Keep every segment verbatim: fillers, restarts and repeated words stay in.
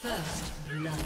First blood.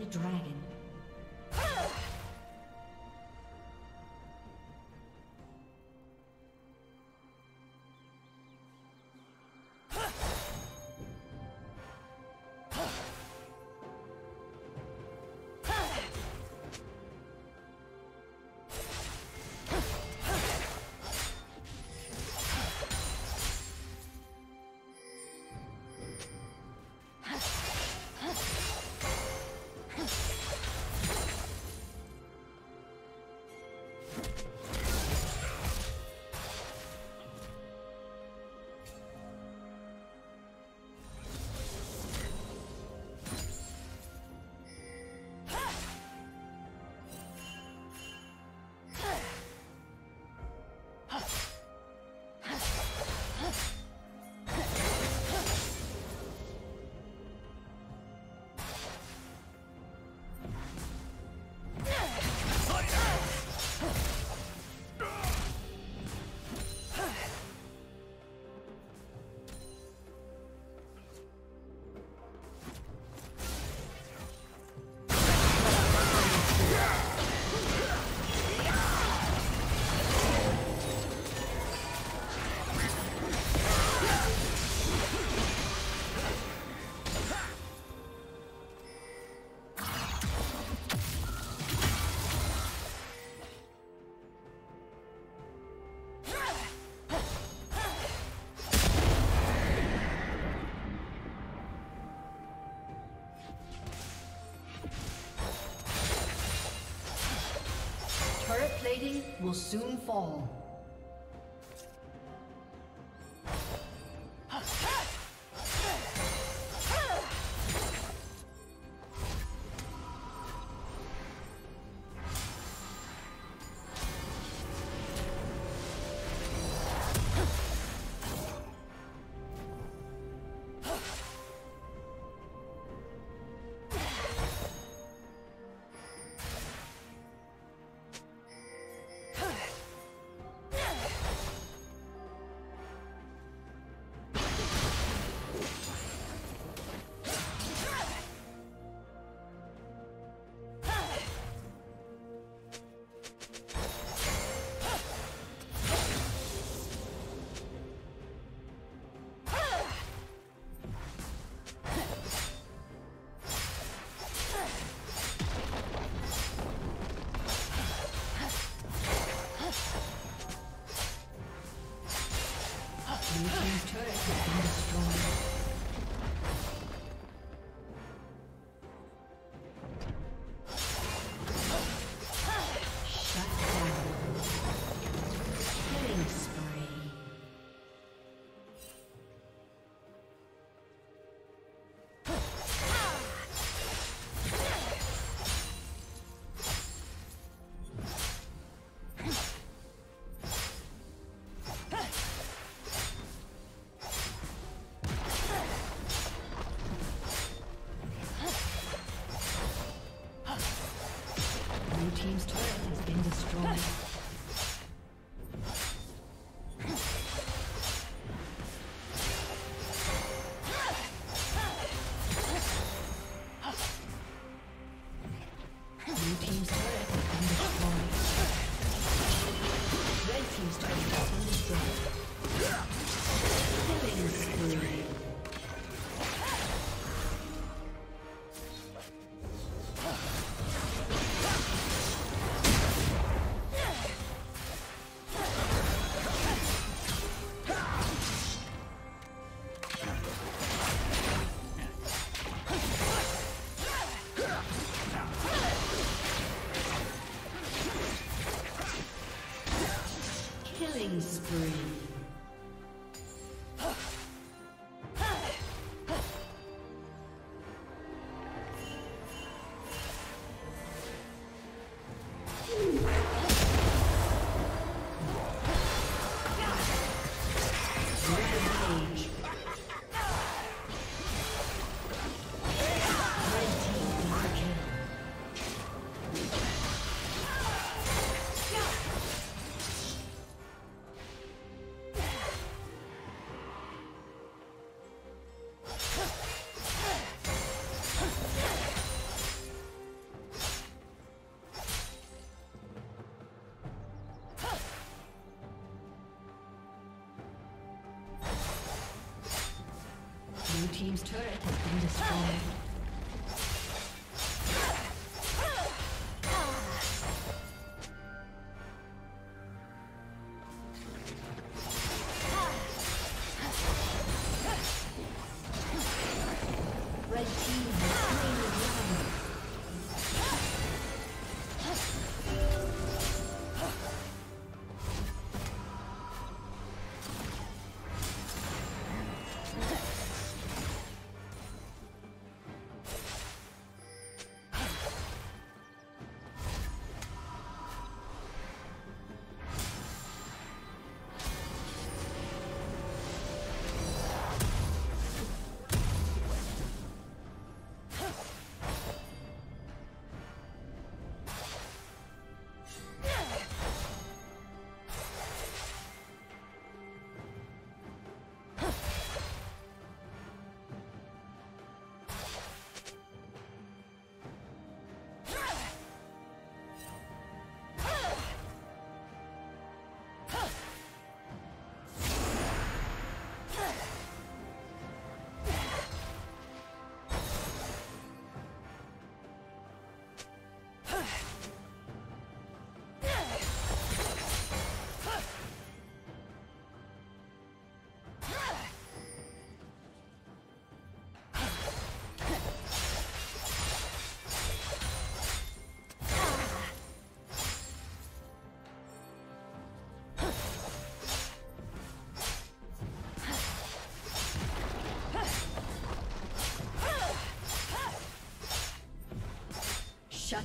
the dragon. Turret plating will soon fall. Team's turret has been destroyed. Yeah. team's turret has been destroyed. Shut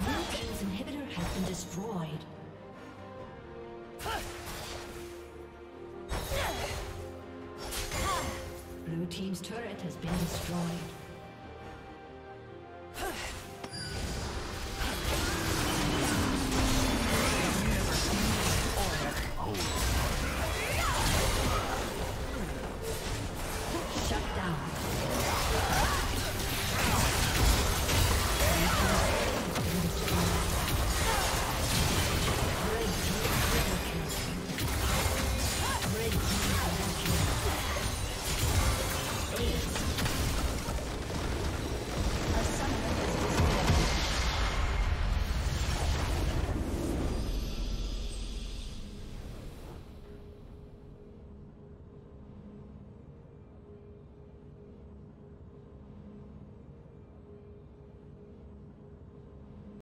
Blue team's inhibitor has been destroyed. Blue team's turret has been destroyed.